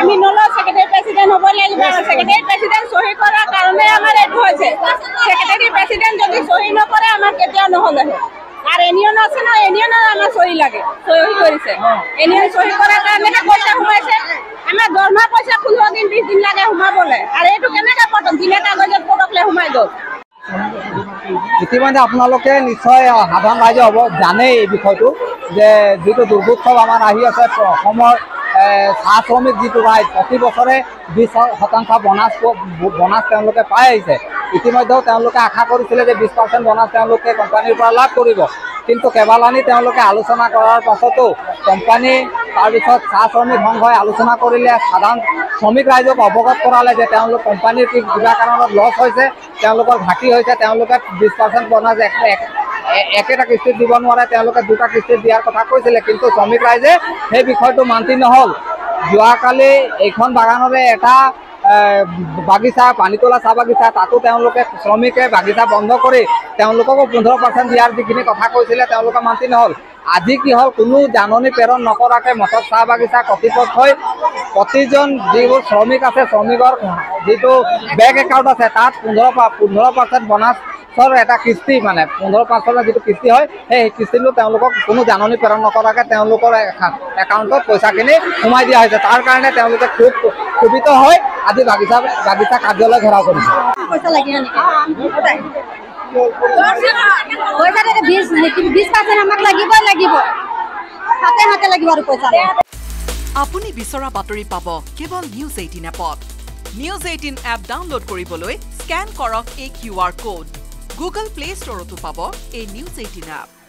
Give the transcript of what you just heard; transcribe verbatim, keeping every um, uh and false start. আমি নল secretary president হব লাগিব। সেক্রেটারি প্রেসিডেন্ট সহি করার কারণে আমার এইটো হয়েছে। সেক্রেটারি প্রেসিডেন্ট যদি সহি নকরে আমার কেতিয়াও নহলে। আর এনিয়ন আছে না, এনিয়ন আমার সহি লাগে, সহি করেছে। এনিয়ন সহি করার কারণে পয়সা সোমাইছে। আমার দরমা পয়সা পনেরো দিন বিশ দিন লাগে সোমাবলে। আর এইটো কেনেকে পটক দিনে কাগজত পটকলে সোমাই গ'ল। ইতিমধ্যে আপোনালোকে নিশ্চয় সাধাৰণ ৰাইজে হ'ব জানেই এই বিষয়টো, যে যিটো দুৰ্গোৎসৱ আমাৰ আহি আছে। অসমৰ চাহ শ্ৰমিক যিটো ৰাইজ প্ৰতি বছৰে বিশ শতাংশ বনাছ বনাছ তেওঁলোকে পাই আহিছে। ইতিমধ্যেও তেওঁলোকে আশা কৰিছিলে যে বিশ পাৰ্চেণ্ট বনাছ তেওঁলোকে কোম্পানীৰ পৰা লাভ কৰিব, কিন্তু কেইবালানি তেওঁলোকে আলোচনা কৰাৰ পাছতো কোম্পানী তাৰপিছত চাহ শ্ৰমিক সংঘই আলোচনা কৰিলে, সাধাৰণ শ্ৰমিক ৰাইজক অৱগত কৰালে যে তেওঁলোক কোম্পানীৰ কি কিবা কাৰণত লছ হৈছে, তেওঁলোকৰ ঘাটি হৈছে, তেওঁলোকে বিশ পাৰ্চেণ্ট বনাছ একেটা কিস্তিত দিব নোৱাৰে, তেওঁলোকে দুটা কিস্তিত দিয়াৰ কথা কৈছিলে। কিন্তু শ্ৰমিক ৰাইজে সেই বিষয়টো মান্তি নহ'ল। যোৱাকালি এইখন বাগানৰে এটা বাগিচা, পানীতোলা চাহ বাগিচা, তাতো তেওঁলোকে শ্ৰমিকে বাগিচা বন্ধ কৰি তেওঁলোককো পোন্ধৰ পাৰ্চেণ্ট দিয়াৰ যিখিনি কথা কৈছিলে তেওঁলোকে মান্তি নহ'ল। আজি কি হ'ল, কোনো জাননী প্ৰেৰণ নকৰাকৈ মটৰ চাহ বাগিচা কৰ্তৃপক্ষই প্ৰতিজন যিবোৰ শ্ৰমিক আছে শ্ৰমিকৰ যিটো বেগ একাউণ্ট আছে তাত পোন্ধৰ পোন্ধৰ পাৰ্চেণ্ট বনাছৰ এটা কিস্তি, মানে পোন্ধৰ পাৰ্চেণ্টৰ যিটো কিস্তি হয় সেই কিস্তিটো তেওঁলোকক কোনো জাননী প্ৰেৰণ নকৰাকৈ তেওঁলোকৰ একাউণ্টত পইচাখিনি সোমাই দিয়া হৈছে। তাৰ কাৰণে তেওঁলোকে খুব ক্ষোভিত হয় আজি বাগিচা বাগিচা কাৰ্যালয় ঘেৰাও কৰিছে। পইচাটো বিশ বিশ পাৰ্চেণ্ট আমাক লাগিবই লাগিব, হাতে হাতে লাগিব আৰু পইচা। আপুনি বিচৰা বাতৰি পাব কেৱল নিউজ এইটিন এপত। নিউজ এইটিন এপ ডাউনলোড কৰিবলৈ স্কেন কৰক এই Q R code. Google Play ষ্টৰতো পাব এই নিউজ এইটিন এপ।